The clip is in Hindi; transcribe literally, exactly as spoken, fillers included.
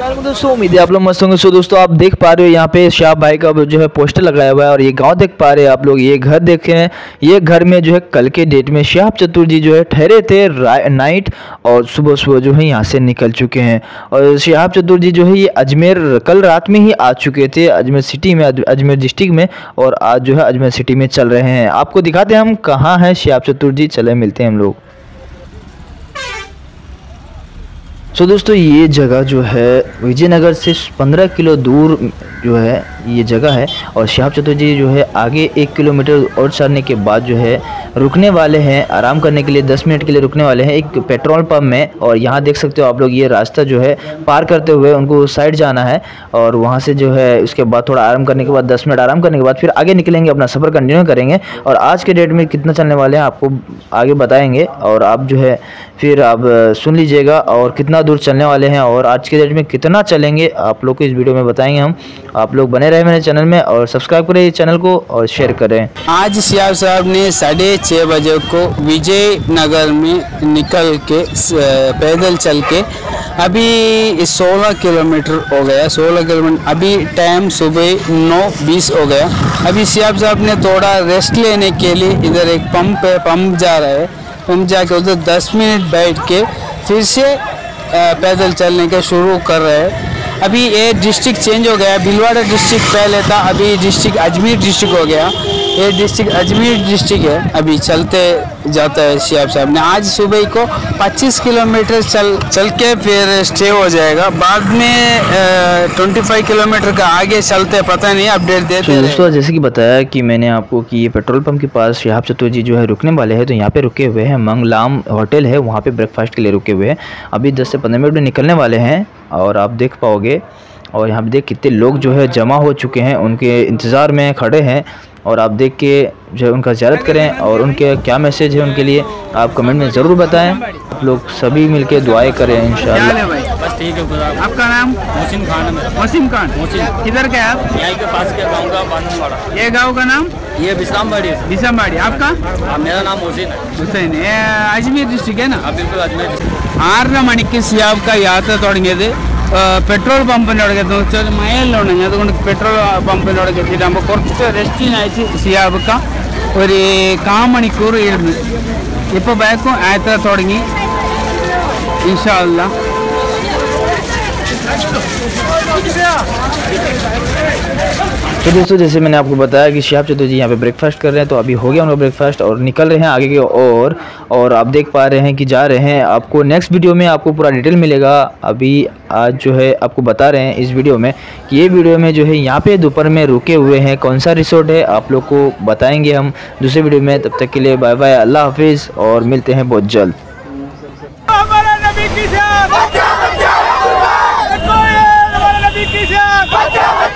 दोस्तों उम्मीद है आप लोग मस्त होंगे। सो दोस्तों आप देख पा रहे हो यहाँ पे शाह भाई का जो है पोस्टर लगाया हुआ है और ये गांव देख पा रहे हैं आप लोग। ये घर देख रहे हैं, ये घर में जो है कल के डेट में शाह चतुर जी जो है ठहरे थे नाइट और सुबह सुबह जो है यहाँ से निकल चुके हैं। और शाह चतुर जी जो है ये अजमेर कल रात में ही आ चुके थे, अजमेर सिटी में, अजमेर डिस्ट्रिक्ट में, और आज जो है अजमेर सिटी में चल रहे हैं। आपको दिखाते हैं हम कहाँ हैं शाह चतुर जी, चले मिलते हैं हम लोग। सो so, दोस्तों ये जगह जो है विजयनगर से पंद्रह किलो दूर जो है ये जगह है और श्याम चतुर जी जो है आगे एक किलोमीटर और चलने के बाद जो है रुकने वाले हैं, आराम करने के लिए दस मिनट के लिए रुकने वाले हैं एक पेट्रोल पंप में। और यहाँ देख सकते हो आप लोग ये रास्ता जो है पार करते हुए उनको साइड जाना है और वहाँ से जो है उसके बाद थोड़ा आराम करने के बाद दस मिनट आराम करने के बाद फिर आगे निकलेंगे, अपना सफ़र कंटिन्यू करेंगे। और आज के डेट में कितना चलने वाले हैं आपको आगे बताएँगे और आप जो है फिर आप सुन लीजिएगा और कितना दूर चलने वाले हैं और आज के डेट में कितना चलेंगे आप लोग को इस वीडियो में बताएंगे हम। आप लोग बने रहे मेरे चैनल में और सब्सक्राइब करें चैनल को और शेयर करें। आज श्याम साहब ने साढ़े छः बजे को विजय नगर में निकल के पैदल चल के अभी सोलह किलोमीटर हो गया, सोलह किलोमीटर अभी टाइम सुबह नौ बीस हो गया। अभी श्याम साहब ने थोड़ा रेस्ट लेने के लिए इधर एक पंप है, पंप जा रहा है, पंप जाके उधर दस मिनट बैठ के फिर से पैदल चलने के शुरू कर रहे हैं। अभी ये डिस्ट्रिक्ट चेंज हो गया, भिलवाड़ा डिस्ट्रिक्ट पहले था, अभी डिस्ट्रिक्ट अजमेर डिस्ट्रिक्ट हो गया, ये डिस्ट्रिक्ट अजमेर डिस्ट्रिक्ट है। अभी चलते जाता है शिहाब साहब ने। आज सुबह को पच्चीस किलोमीटर चल चल के फिर स्टे हो जाएगा, बाद में पच्चीस किलोमीटर का आगे चलते पता नहीं अपडेट देते हैं। दोस्तों जैसे कि बताया कि मैंने आपको कि ये पेट्रोल पंप के पास शिहाब चतुर जी जो है रुकने वाले हैं, तो यहाँ पे रुके हुए हैं, मंगलाम होटल है वहाँ पर ब्रेकफास्ट के लिए रुके हुए हैं। अभी दस से पंद्रह मिनट में निकलने वाले हैं और आप देख पाओगे। और यहाँ पे देख कितने लोग जो है जमा हो चुके हैं, उनके इंतज़ार में खड़े हैं और आप देख के जो है उनका ज़ियारत करें और उनके क्या मैसेज है उनके लिए आप कमेंट में ज़रूर बताएं। आप लोग सभी मिलके दुआएं करें इंशाल्लाह। बस ठीक है। आपका नाम? मोहसिन खान। मोहसिन खान मोहसिन किधर के आप? यहीं के पास के गाँव का बानवाड़ा। ये गाँव का नाम? ये बिस्लामबाड़ी है। बिस्लामबाड़ी। आपका? हाँ मेरा नाम हुसैन है। हुसैन है। अजमेर डिस्ट्रिक्ट है ना? हाँ बिल्कुल अजमेर डिस्ट्रिक्ट। आर मणिक्कु सियाब का यात्रा തുടങ്ങിയത് പെട്രോൾ പമ്പിനോടൊക്കെ എന്ന് വെച്ചാൽ മയലിലുണ്ടെങ്കിൽ അതുകൊണ്ട് പെട്രോൾ പമ്പിനോടൊക്കെ എത്തിയിട്ടാകുമ്പോൾ കുറച്ച് റെസ്റ്റിനായിട്ട് സിയാബക്ക ഒരു കാ മണിക്കൂർ ഇരുന്ന് ഇപ്പോൾ ബാക്കും യാത്ര തുടങ്ങി ഇൻഷാ അല്ലാ। तो दोस्तों जैसे मैंने आपको बताया कि श्याम चतुर जी यहाँ पे ब्रेकफास्ट कर रहे हैं, तो अभी हो गया हम लोग ब्रेकफास्ट और निकल रहे हैं आगे के और और आप देख पा रहे हैं कि जा रहे हैं। आपको नेक्स्ट वीडियो में आपको पूरा डिटेल मिलेगा। अभी आज जो है आपको बता रहे हैं इस वीडियो में कि ये वीडियो में जो है यहाँ पे दोपहर में रुके हुए हैं, कौन सा रिसोर्ट है आप लोग को बताएँगे हम दूसरे वीडियो में। तब तक के लिए बाय बाय, अल्लाह हाफिज़ और मिलते हैं बहुत जल्द। बचा बचा